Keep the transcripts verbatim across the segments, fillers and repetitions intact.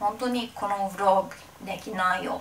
本当にこのブログできないよ。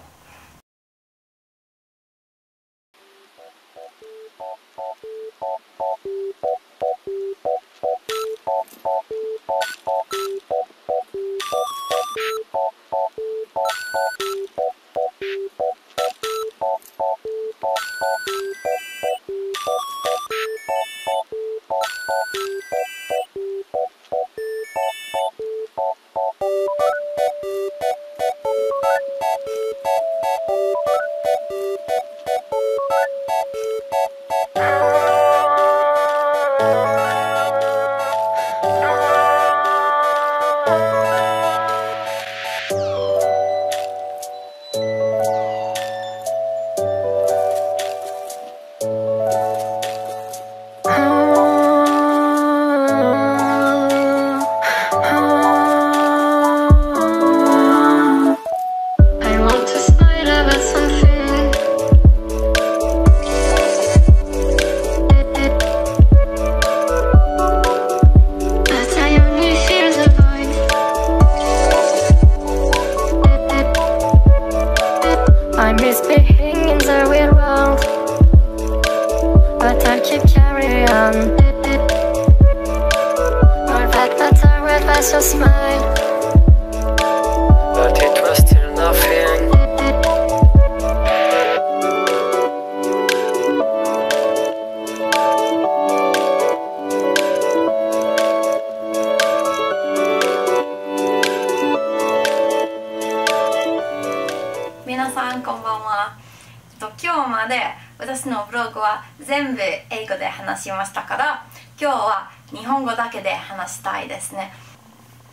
私のブログは全部英語で話しましたから今日は日本語だけで話したいですね。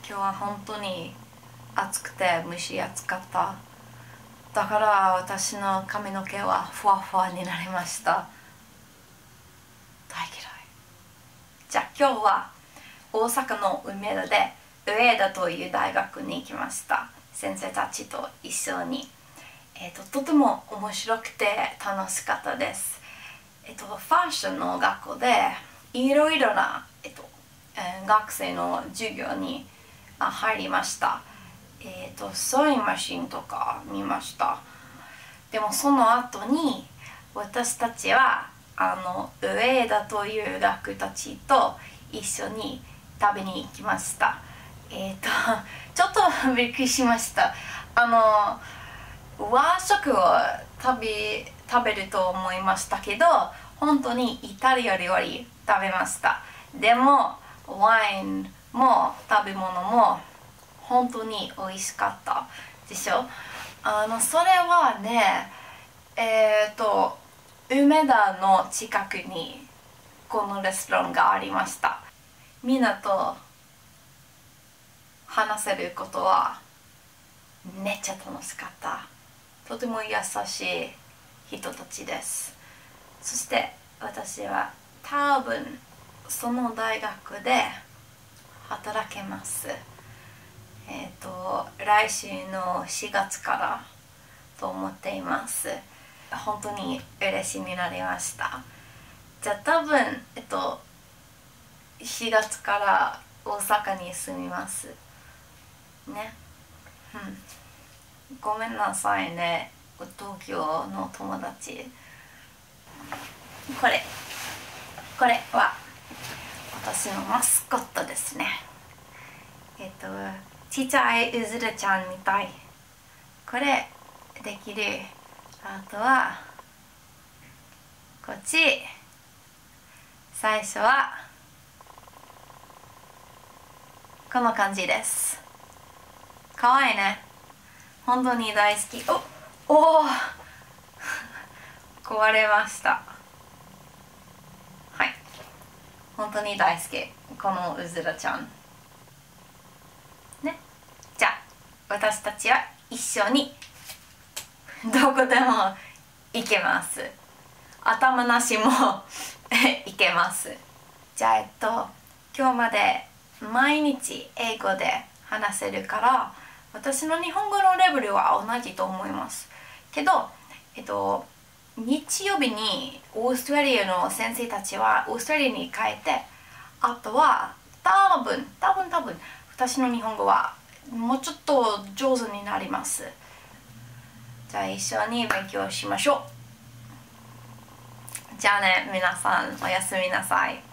今日は本当に暑くて蒸し暑かった。だから私の髪の毛はふわふわになりました。大嫌い。じゃあ今日は大阪の梅田で上田という大学に行きました。先生たちと一緒にえっと、とても面白くて楽しかったです。えっと、ファッションの学校でいろいろな、えっとえー、学生の授業にあ入りました。えっと、ソーインマシンとか見ました。でもその後に私たちはあの上田という学生たちと一緒に食べに行きました。えっと、ちょっとびっくりしました。あの和食を食べ、食べると思いましたけど本当にイタリア料理食べました。でもワインも食べ物も本当に美味しかったでしょ。あのそれはねえっと梅田の近くにこのレストランがありました。みんなと話せることはめっちゃ楽しかった。とても優しい人たちです。そして私は多分その大学で働けます。えっと、来週のしがつからと思っています。本当に嬉しいになりました。じゃあ多分、えっと、しがつから大阪に住みます。ね。うん。ごめんなさいね、東京の友達。これこれは私のマスコットですね。えっとちっちゃいうずらちゃんみたい。これできる。あとはこっち。最初はこの感じです。かわいいね。本当に大好き。おお壊れました。はい、本当に大好きこのうずらちゃんね。じゃあ私たちは一緒にどこでも行けます。頭なしも行けます。じゃあえっと今日まで毎日英語で話せるから私の日本語のレベルは同じと思いますけど、えっと、日曜日にオーストラリアの先生たちはオーストラリアに帰って、あとは多分多分多分私の日本語はもうちょっと上手になります。じゃあ一緒に勉強しましょう。じゃあね、皆さんおやすみなさい。